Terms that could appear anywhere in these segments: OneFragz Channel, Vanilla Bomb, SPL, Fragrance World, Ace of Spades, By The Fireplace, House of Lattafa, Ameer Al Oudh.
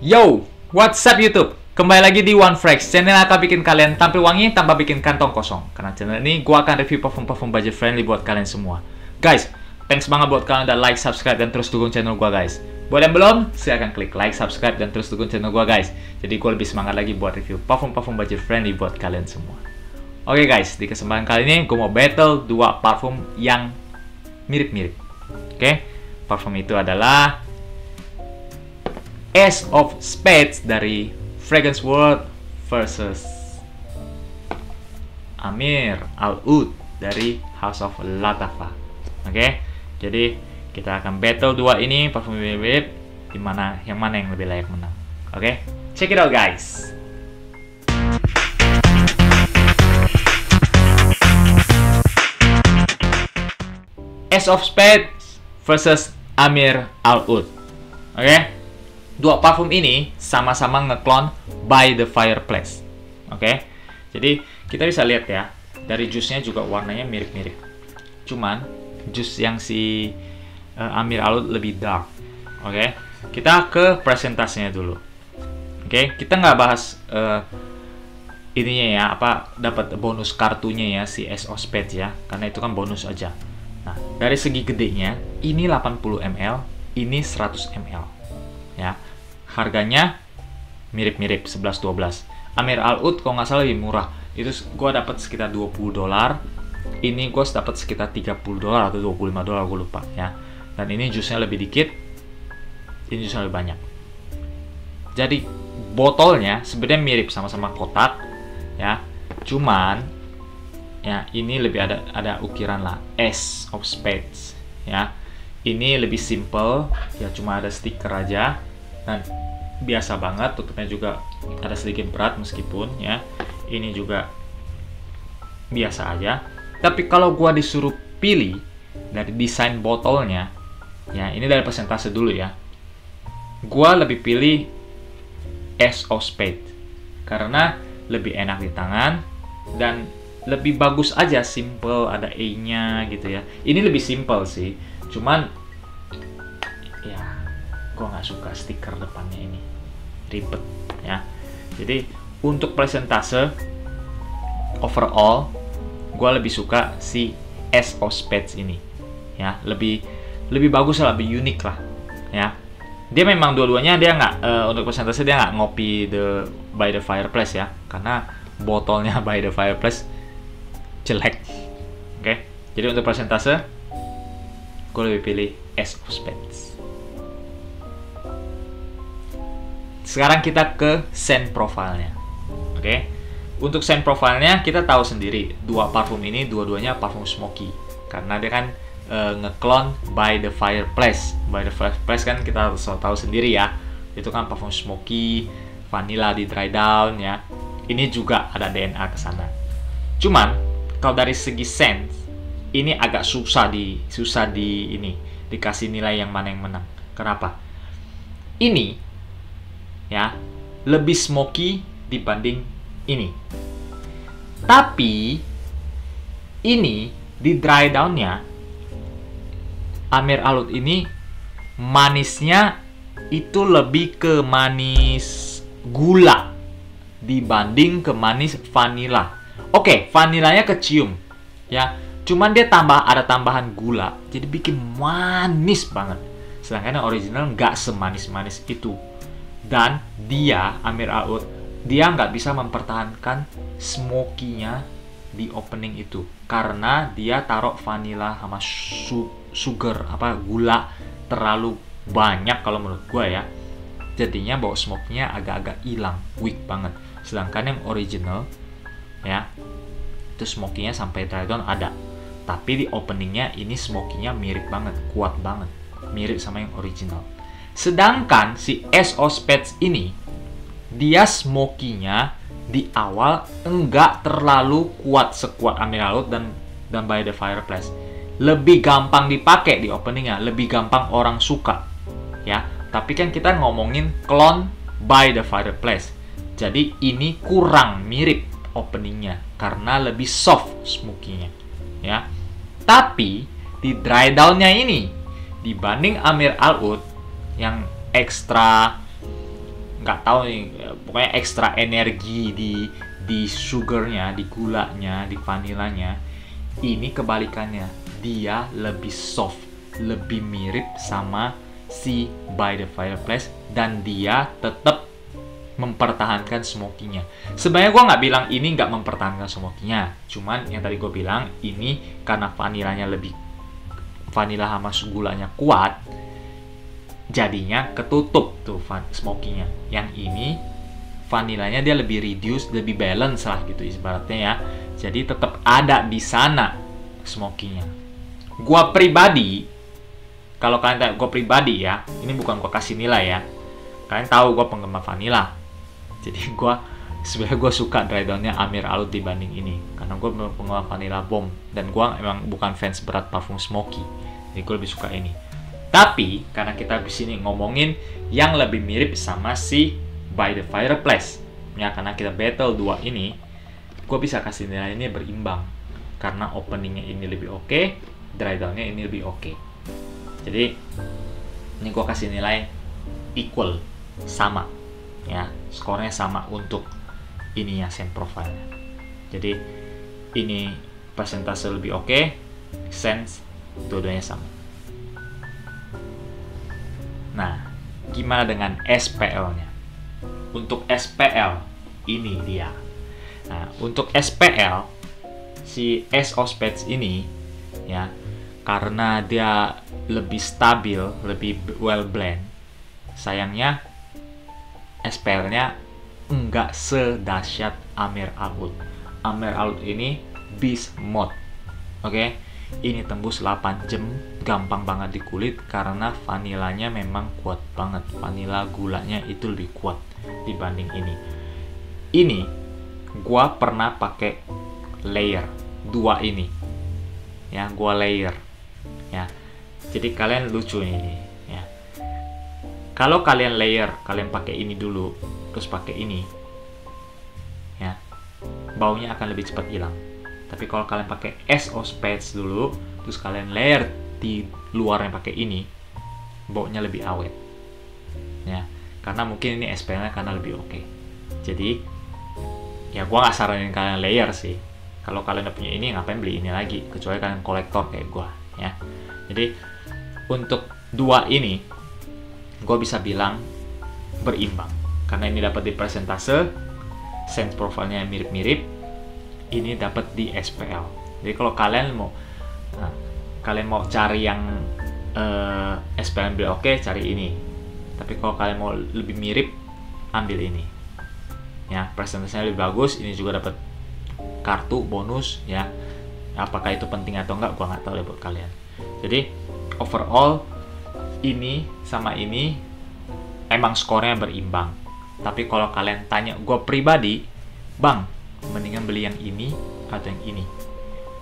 Yo, what's up YouTube? Kembali lagi di OneFragz Channel yang akan bikin kalian tampil wangi tanpa bikin kantong kosong. Karena channel ini gua akan review parfum-parfum budget friendly buat kalian semua. Guys, thanks banget buat kalian udah like, subscribe, dan terus dukung channel gua guys. Buat yang belum, silahkan klik like, subscribe, dan terus dukung channel gua guys. Jadi gua lebih semangat lagi buat review parfum-parfum budget friendly buat kalian semua. Oke guys, di kesempatan kali ini gua mau battle 2 parfum yang mirip-mirip. Oke, parfum itu adalah Ace of Spades dari Fragrance World versus Ameer Al Oudh dari House of Lattafa. Oke, jadi kita akan battle dua ini parfum mirip-mirip, dimana yang mana yang lebih layak menang. Oke, check it out guys. Ace of Spades versus Ameer Al Oudh. Oke. Dua parfum ini sama-sama ngeklon By The Fireplace. Oke, jadi kita bisa lihat ya, dari jusnya juga warnanya mirip-mirip. Cuman jus yang si Ameer Al Oudh lebih dark. Oke, kita ke presentasinya dulu. Oke, kita nggak bahas ininya ya, apa dapat bonus kartunya ya si Ace of Spades ya, karena itu kan bonus aja. Nah, dari segi gedenya ini 80 ml, ini 100 ml ya. Harganya mirip-mirip 11-12. Ameer Al Oudh kalau nggak salah lebih murah. Itu gue dapat sekitar 20 dolar. Ini gue dapat sekitar 30 dolar atau 25 dolar gue lupa ya. Dan ini jusnya lebih dikit. Ini jusnya lebih banyak. Jadi botolnya sebenarnya mirip, sama-sama kotak ya. Cuman ya ini lebih ada ukiran lah Ace of Spades ya. Ini lebih simple ya, cuma ada stiker aja dan biasa banget. Tutupnya juga ada sedikit berat meskipun ya ini juga biasa aja. Tapi kalau gua disuruh pilih dari desain botolnya ya, ini dari persentase dulu ya, gua lebih pilih Ace of Spades karena lebih enak di tangan dan lebih bagus aja, simple, ada E-nya gitu ya. Ini lebih simple sih, cuman ya gue nggak suka stiker depannya, ini ribet ya. Jadi untuk presentase overall gue lebih suka si Ace of Spades ini ya, lebih bagus lah, lebih unik lah ya. Dia memang dua-duanya dia nggak untuk presentase dia nggak ngopi By The Fireplace ya, karena botolnya By The Fireplace jelek. Oke, jadi untuk presentase gue lebih pilih Ace of Spades. Sekarang kita ke scent profilnya. Oke, untuk scent profilnya kita tahu sendiri dua parfum ini dua-duanya parfum smoky karena dia kan ngeklon By The Fireplace. By The Fireplace kan kita tahu sendiri ya, itu kan parfum smoky, vanilla di dry down ya. Ini juga ada DNA ke sana. Cuman kalau dari segi scent ini agak susah di ini dikasih nilai yang mana yang menang. Kenapa? Ini ya lebih smoky dibanding ini. Tapi ini di dry down-nya Ameer Al Oudh ini manisnya itu lebih ke manis gula dibanding ke manis vanilla. Oke, vanilanya kecium ya. Cuman dia ada tambahan gula, jadi bikin manis banget. Sedangkan yang original nggak semanis-manis itu. Dan dia, Ameer Al Oudh, dia nggak bisa mempertahankan smoky-nya di opening itu. Karena dia taruh vanilla sama gula terlalu banyak kalau menurut gue ya. Jadinya bau smoke-nya agak-agak hilang, weak banget. Sedangkan yang original, ya, itu smoky-nya sampai dry down ada. Tapi di openingnya ini smoky-nya mirip banget, kuat banget, mirip sama yang original. Sedangkan si Ace of Spades ini, dia smoky-nya di awal enggak terlalu kuat sekuat Ameer Al Oudh dan By The Fireplace. Lebih gampang dipakai di openingnya, lebih gampang orang suka ya. Tapi kan kita ngomongin klon By The Fireplace, jadi ini kurang mirip openingnya karena lebih soft smoky-nya ya. Tapi di dry down-nya ini dibanding Ameer Al Oudh yang ekstra nggak tahu nih, pokoknya ekstra energi di sugarnya, di gulanya, di vanilanya. Ini kebalikannya, dia lebih soft, lebih mirip sama si By The Fireplace, dan dia tetap mempertahankan smokinya. Sebenarnya gue nggak bilang ini nggak mempertahankan smokinya, cuman yang tadi gue bilang ini karena vanilanya lebih, vanila sama gulanya kuat, jadinya ketutup tuh smokinya. Yang ini vanilanya dia lebih reduce, lebih balance lah gitu ibaratnya ya. Jadi tetap ada di sana smokinya. Gua pribadi, kalau kalian tanya gua pribadi ya, ini bukan gua kasih nilai ya. Kalian tahu gua penggemar vanila. Jadi sebenarnya gua suka dry down-nya Ameer Al Oudh dibanding ini, karena gua penggemar vanila bomb dan gua emang bukan fans berat parfum smoky. Jadi gua lebih suka ini. Tapi karena kita di sini ngomongin yang lebih mirip sama si By The Fireplace, ya karena kita battle dua ini, gue bisa kasih nilai ini berimbang karena openingnya ini lebih oke, dry downnya ini lebih oke. Jadi ini gue kasih nilai equal, sama, ya skornya sama untuk ininya scent profile-nya. Jadi ini persentase lebih oke, sense dua-duanya sama. Nah, gimana dengan SPL-nya? Untuk SPL, ini dia. Nah, untuk SPL, si Ace of Spades ini, ya, karena dia lebih stabil, lebih well blend, sayangnya SPL-nya enggak sedahsyat Ameer Al Oudh. Ameer Al Oudh ini beast mode, oke? Ini tembus 8 jam, gampang banget di kulit karena vanilanya memang kuat banget. Vanila gulanya itu lebih kuat dibanding ini. Ini gua pernah pakai layer dua ini. Ya, gua layer. Ya. Jadi kalian lucu ini, ya. Kalau kalian layer, kalian pakai ini dulu, terus pakai ini. Ya. Baunya akan lebih cepat hilang. Tapi kalau kalian pakai Ace of Spades dulu, terus kalian layer di luarnya pakai ini, baunya lebih awet. Ya, karena mungkin ini SPL-nya karena lebih oke. Jadi, ya gua nggak saranin kalian layer sih. Kalau kalian udah punya ini, ngapain beli ini lagi? Kecuali kalian kolektor kayak gua, ya. Jadi, untuk dua ini, gua bisa bilang berimbang. Karena ini dapat di persentase, scent profile-nya mirip-mirip. Ini dapat di SPL. Jadi kalau kalian mau, nah, kalian mau cari yang SPL ambil oke, cari ini. Tapi kalau kalian mau lebih mirip, ambil ini. Ya, presentasinya lebih bagus. Ini juga dapat kartu bonus. Ya, apakah itu penting atau enggak? Gua nggak tahu deh buat kalian. Jadi overall ini sama ini emang skornya berimbang. Tapi kalau kalian tanya gua pribadi, bang, mendingan beli yang ini atau yang ini?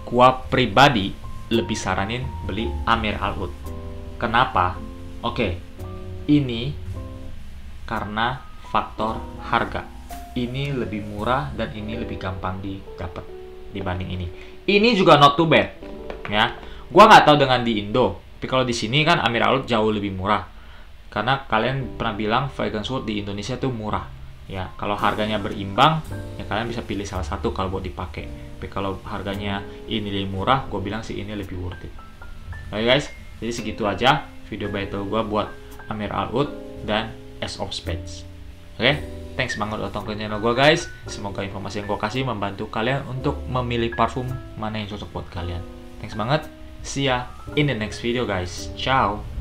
Gua pribadi lebih saranin beli Ameer Al Oudh. Kenapa? Oke, ini karena faktor harga. Ini lebih murah dan ini lebih gampang didapat dibanding ini. Ini juga not too bad, ya. Gua nggak tahu dengan di Indo, tapi kalau di sini kan Ameer Al Oudh jauh lebih murah. Karena kalian pernah bilang Fragrance World di Indonesia tuh murah. Ya, kalau harganya berimbang, ya kalian bisa pilih salah satu kalau buat dipakai. Tapi kalau harganya ini lebih murah, gue bilang sih ini lebih worth it. Oke guys, jadi segitu aja video battle gue buat Ameer Al Oudh dan Ace of Spades. Oke, thanks banget udah nonton channel gue guys. Semoga informasi yang gue kasih membantu kalian untuk memilih parfum mana yang cocok buat kalian. Thanks banget, see ya in the next video guys. Ciao.